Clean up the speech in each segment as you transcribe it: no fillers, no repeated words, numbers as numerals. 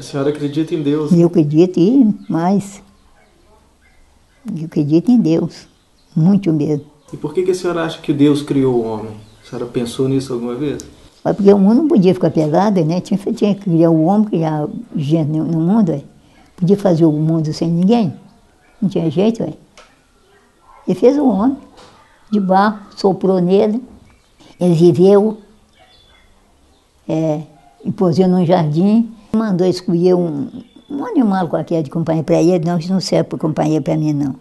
A senhora acredita em Deus? Eu acredito mais. Eu acredito em Deus, muito mesmo. E por que a senhora acha que Deus criou o homem? A senhora pensou nisso alguma vez? Mas porque o mundo não podia ficar pelado, né? Tinha que criar o homem, criar gente no mundo, ué. Podia fazer o mundo sem ninguém. Não tinha jeito, ué. Ele fez o homem, de barro, soprou nele, ele viveu, e pôs ele num jardim, mandou escolher um animal qualquer de companhia para ele. Não, isso não serve para companhia para mim, não.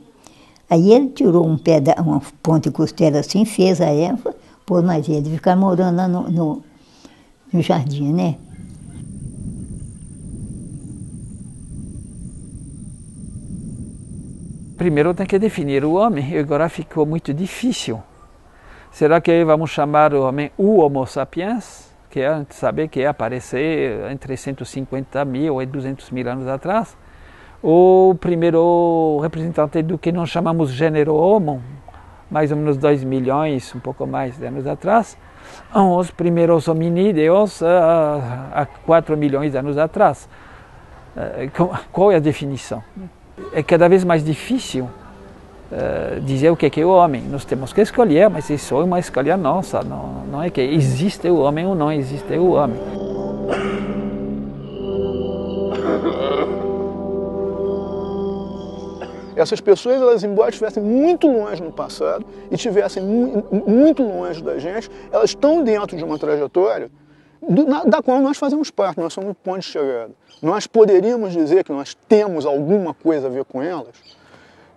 Aí ele tirou uma ponta de costela assim, fez a erva, pôs mais ele, ficar morando lá no jardim, né? Primeiro tem que definir o homem, e agora ficou muito difícil. Será que vamos chamar o homem o Homo sapiens? Que é saber que apareceu entre 150 mil e 200 mil anos atrás. O primeiro representante do que nós chamamos gênero homo, mais ou menos 2 milhões, um pouco mais de anos atrás. Os primeiros hominídeos há 4 milhões de anos atrás. Qual é a definição? É cada vez mais difícil dizer o que é o homem. Nós temos que escolher, mas isso é uma escolha nossa. Não, não é que existe o homem ou não existe o homem. Essas pessoas, elas, embora estivessem muito longe no passado e estivessem muito longe da gente, elas estão dentro de uma trajetória da qual nós fazemos parte, nós somos um ponto de chegada. Nós poderíamos dizer que nós temos alguma coisa a ver com elas?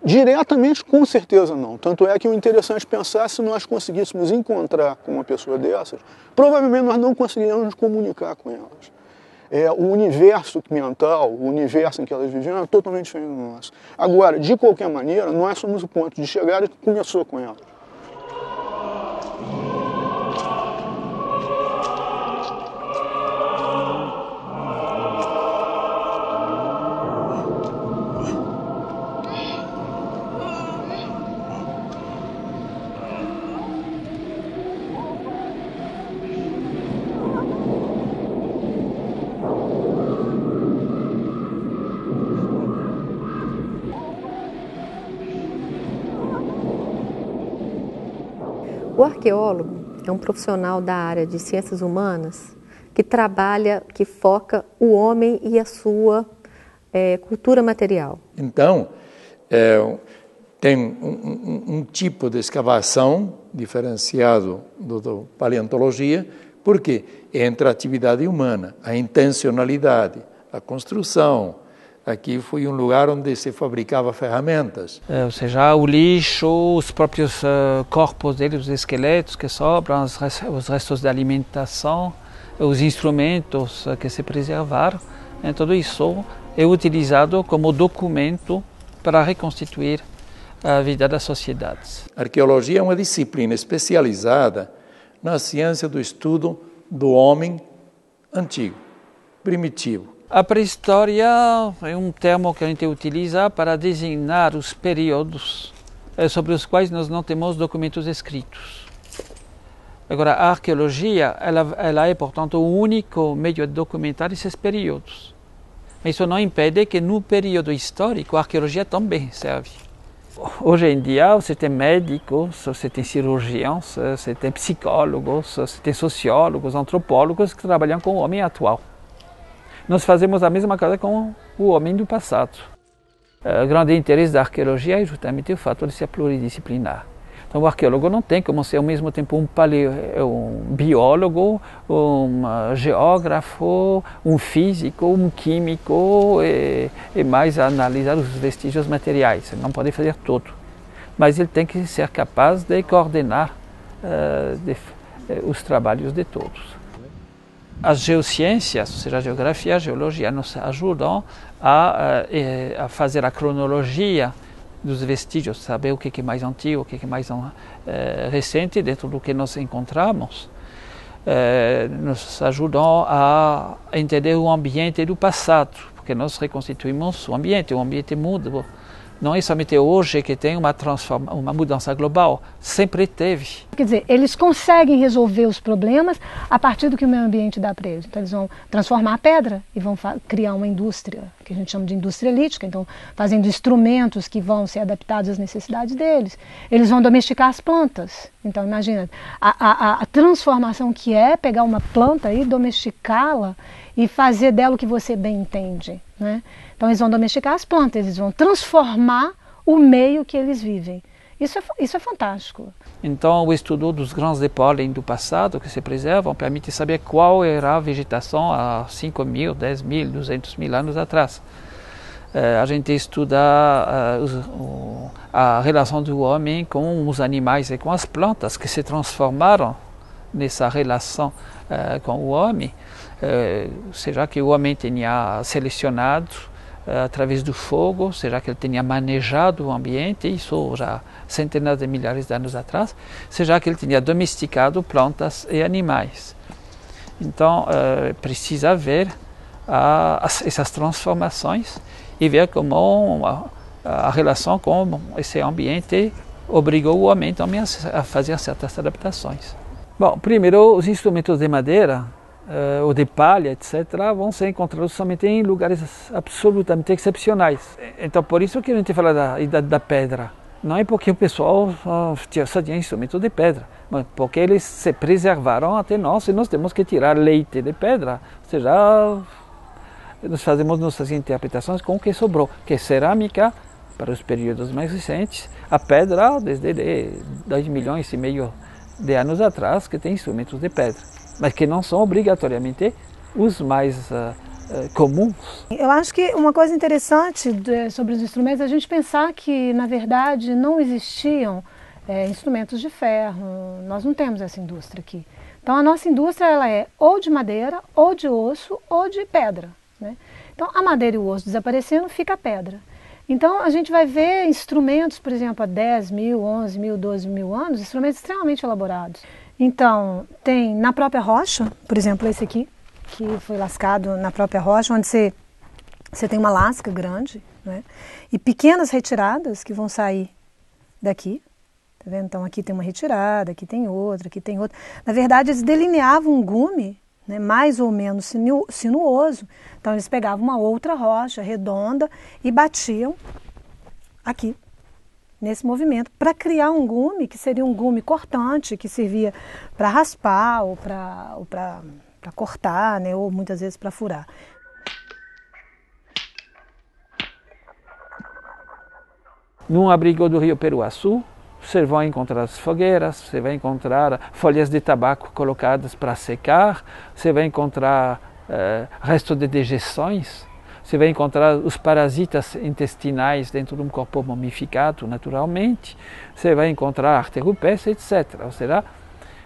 Diretamente, com certeza não. Tanto é que o interessante pensar, se nós conseguíssemos encontrar com uma pessoa dessas, provavelmente nós não conseguiríamos nos comunicar com elas. O universo mental, o universo em que elas viviam, é totalmente diferente do nosso. Agora, de qualquer maneira, nós somos o ponto de chegada que começou com elas. O arqueólogo é um profissional da área de ciências humanas que trabalha, que foca o homem e a sua cultura material. Então, tem um tipo de escavação diferenciado da paleontologia, porque entra a atividade humana, a intencionalidade, a construção. Aqui foi um lugar onde se fabricava ferramentas. Ou seja, o lixo, os próprios corpos deles, os esqueletos que sobram, os restos de alimentação, os instrumentos que se preservaram, tudo isso é utilizado como documento para reconstituir a vida das sociedades. A arqueologia é uma disciplina especializada na ciência do estudo do homem antigo, primitivo. A pré-história é um termo que a gente utiliza para designar os períodos sobre os quais nós não temos documentos escritos. Agora, a arqueologia, ela é, portanto, o único meio de documentar esses períodos. Mas isso não impede que no período histórico a arqueologia também serve. Hoje em dia você tem médicos, você tem cirurgiões, você tem psicólogos, você tem sociólogos, antropólogos que trabalham com o homem atual. Nós fazemos a mesma coisa com o homem do passado. O grande interesse da arqueologia é justamente o fato de ser pluridisciplinar. Então o arqueólogo não tem como ser ao mesmo tempo um biólogo, um geógrafo, um físico, um químico e mais analisar os vestígios materiais. Ele não pode fazer tudo. Mas ele tem que ser capaz de coordenar os trabalhos de todos. As geociências, ou seja, a geografia, a geologia, nos ajudam a fazer a cronologia dos vestígios, saber o que é mais antigo, o que é mais recente dentro do que nós encontramos. Nos ajudam a entender o ambiente do passado, porque nós reconstituímos o ambiente muda não é somente hoje que tem uma mudança global, sempre teve. Quer dizer, eles conseguem resolver os problemas a partir do que o meio ambiente dá para eles. Então eles vão transformar a pedra e vão criar uma indústria, que a gente chama de indústria lítica, então fazendo instrumentos que vão ser adaptados às necessidades deles. Eles vão domesticar as plantas. Então imagina, a transformação que é pegar uma planta e domesticá-la e fazer dela o que você bem entende, né? Então eles vão domesticar as plantas, eles vão transformar o meio que eles vivem. Isso é fantástico. Então o estudo dos grãos de pólen do passado que se preservam permite saber qual era a vegetação há 5 mil, 10 mil, 200 mil anos atrás. A gente estuda a relação do homem com os animais e com as plantas que se transformaram nessa relação com o homem. Será que o homem tinha selecionado através do fogo, será que ele tinha manejado o ambiente, isso já centenas de milhares de anos atrás, será que ele tinha domesticado plantas e animais. Então precisa ver essas transformações e ver como a relação com esse ambiente obrigou o homem também a fazer certas adaptações. Bom, primeiro os instrumentos de madeira, ou de palha, etc., vão ser encontrados somente em lugares absolutamente excepcionais. Então, por isso que a gente fala da idade da pedra. Não é porque o pessoal só tinha instrumento de pedra, mas porque eles se preservaram até nós, e nós temos que tirar leite de pedra. Ou seja, nós fazemos nossas interpretações com o que sobrou, que é cerâmica, para os períodos mais recentes, a pedra desde 2 milhões e meio de anos atrás, que tem instrumentos de pedra, mas que não são obrigatoriamente os mais comuns. Eu acho que uma coisa interessante sobre os instrumentos é a gente pensar que, na verdade, não existiam instrumentos de ferro, nós não temos essa indústria aqui. Então a nossa indústria ela é ou de madeira, ou de osso, ou de pedra, né? Então a madeira e o osso desaparecendo, fica a pedra. Então a gente vai ver instrumentos, por exemplo, há 10 mil, 11 mil, 12 mil anos, instrumentos extremamente elaborados. Então, tem na própria rocha, por exemplo, esse aqui, que foi lascado na própria rocha, onde você tem uma lasca grande, né? E pequenas retiradas que vão sair daqui, tá vendo? Então aqui tem uma retirada, aqui tem outra, aqui tem outra. Na verdade, eles delineavam um gume, né, mais ou menos sinuoso, então eles pegavam uma outra rocha redonda e batiam aqui, nesse movimento, para criar um gume, que seria um gume cortante, que servia para raspar ou para cortar, né, ou muitas vezes para furar. Num abrigo do Rio Peruaçu, você vai encontrar as fogueiras, você vai encontrar folhas de tabaco colocadas para secar, você vai encontrar restos de dejeções, você vai encontrar os parasitas intestinais dentro de um corpo mumificado naturalmente, você vai encontrar arte rupestre, etc. Ou seja,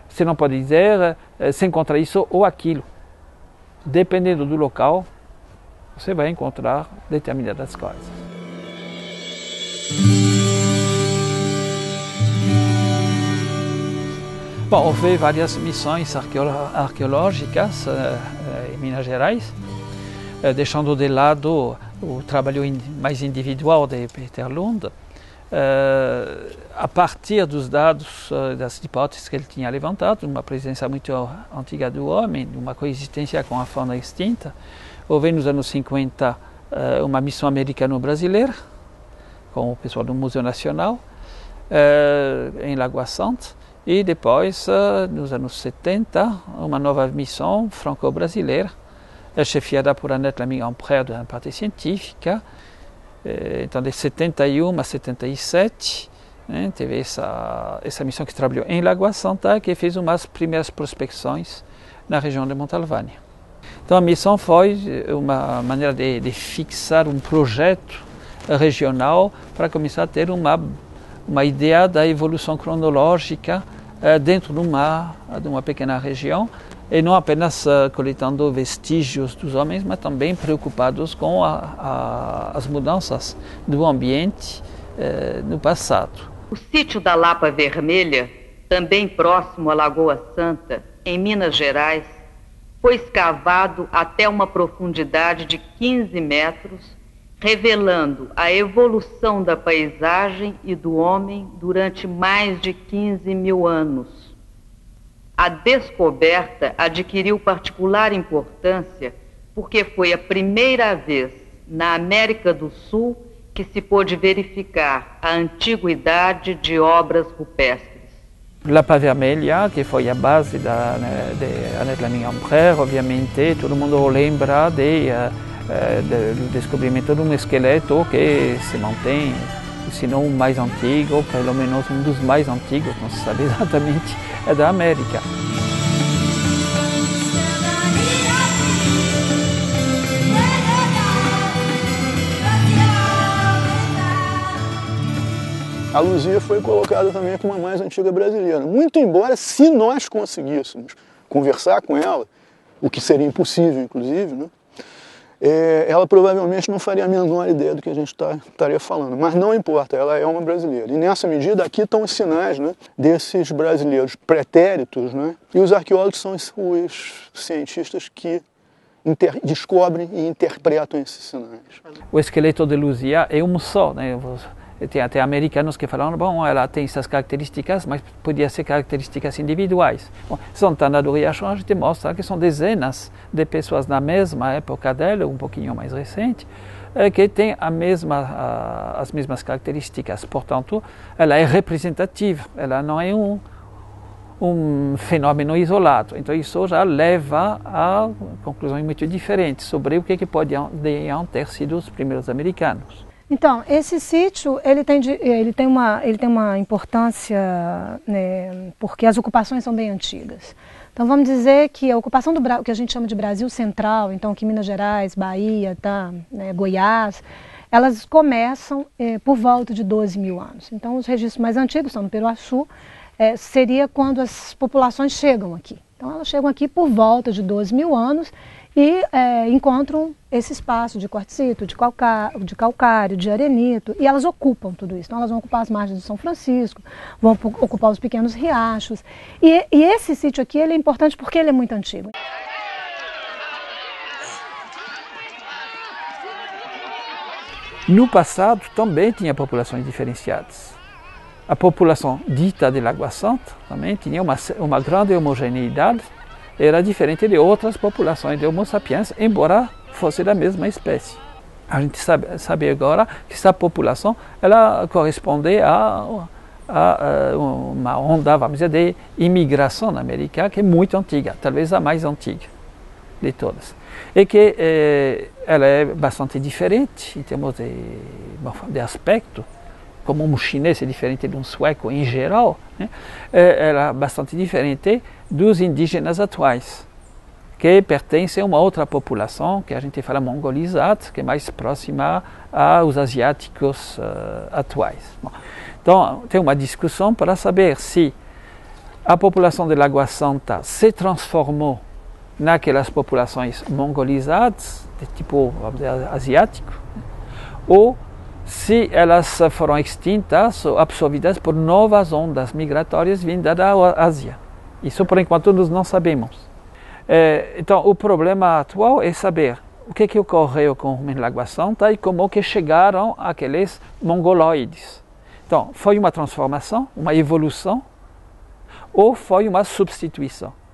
você não pode dizer se encontrar isso ou aquilo. Dependendo do local, você vai encontrar determinadas coisas. Bom, houve várias missões arqueológicas em Minas Gerais, deixando de lado o trabalho mais individual de Peter Lund. A partir dos dados, das hipóteses que ele tinha levantado, uma presença muito antiga do homem, uma coexistência com a fauna extinta, houve nos anos 50 uma missão americano-brasileira, com o pessoal do Museu Nacional, em Lagoa Santa, e depois, nos anos 70, uma nova missão franco-brasileira, chefiada por Annette Laming-Emperaire, de uma parte científica. Então, de 71 a 77, né, teve essa missão que trabalhou em Lagoa Santa, que fez umas primeiras prospecções na região de Montalvânia. Então, a missão foi uma maneira de fixar um projeto regional para começar a ter uma ideia da evolução cronológica dentro de uma pequena região, e não apenas coletando vestígios dos homens, mas também preocupados com as mudanças do ambiente no passado. O sítio da Lapa Vermelha, também próximo à Lagoa Santa, em Minas Gerais, foi escavado até uma profundidade de 15 metros revelando a evolução da paisagem e do homem durante mais de 15.000 anos. A descoberta adquiriu particular importância porque foi a primeira vez na América do Sul que se pôde verificar a antiguidade de obras rupestres. Lapa Vermelha, que foi a base de Annette Laming-Emperaire, obviamente todo mundo lembra do descobrimento de um esqueleto que se mantém, se não o mais antigo, pelo menos um dos mais antigos, não se sabe exatamente, é da América. A Luzia foi colocada também como a mais antiga brasileira, muito embora se nós conseguíssemos conversar com ela, o que seria impossível inclusive, né? Ela provavelmente não faria a menor ideia do que a gente estaria falando, mas não importa, ela é uma brasileira. E nessa medida aqui estão os sinais, né, desses brasileiros pretéritos, né? E os arqueólogos são os cientistas que descobrem e interpretam esses sinais. O esqueleto de Luzia é um só, né? Tem até americanos que falaram, bom, ela tem essas características, mas podia ser características individuais. Bom, Santana do Riacho, a gente mostra que são dezenas de pessoas na mesma época dela, um pouquinho mais recente, que tem as mesmas características. Portanto, ela é representativa, ela não é um fenômeno isolado. Então isso já leva a conclusões muito diferentes sobre o que podiam ter sido os primeiros americanos. Então, esse sítio ele tem uma importância, né, porque as ocupações são bem antigas. Então vamos dizer que a ocupação do que a gente chama de Brasil Central, então que Minas Gerais, Bahia, tá, né, Goiás, elas começam por volta de 12.000 anos. Então os registros mais antigos estão no Peruaçu, seria quando as populações chegam aqui. Então elas chegam aqui por volta de 12.000 anos e encontram esse espaço de quartzito, de calcário, de arenito, e elas ocupam tudo isso. Então elas vão ocupar as margens de São Francisco, vão ocupar os pequenos riachos. E esse sítio aqui ele é importante porque ele é muito antigo. No passado também tinha populações diferenciadas. A população dita de Lagoa Santa também tinha uma grande homogeneidade, era diferente de outras populações de Homo sapiens, embora fosse da mesma espécie. A gente sabe agora que essa população ela corresponde a uma onda, vamos dizer, de imigração na América que é muito antiga, talvez a mais antiga de todas. E que ela é bastante diferente em termos de aspecto, como um chinês é diferente de um sueco em geral, né? Ela é bastante diferente dos indígenas atuais, que pertencem a uma outra população, que a gente fala mongolizada, que é mais próxima aos asiáticos atuais. Bom, então, tem uma discussão para saber se a população de Lagoa Santa se transformou naquelas populações mongolizadas, de tipo, vamos dizer, asiático, né? Ou se elas foram extintas ou absorvidas por novas ondas migratórias vindas da Ásia. Isso, por enquanto, nós não sabemos. Então, o problema atual é saber o que ocorreu com Lagoa Santa e como que chegaram aqueles mongoloides. Então, foi uma transformação, uma evolução, ou foi uma substituição?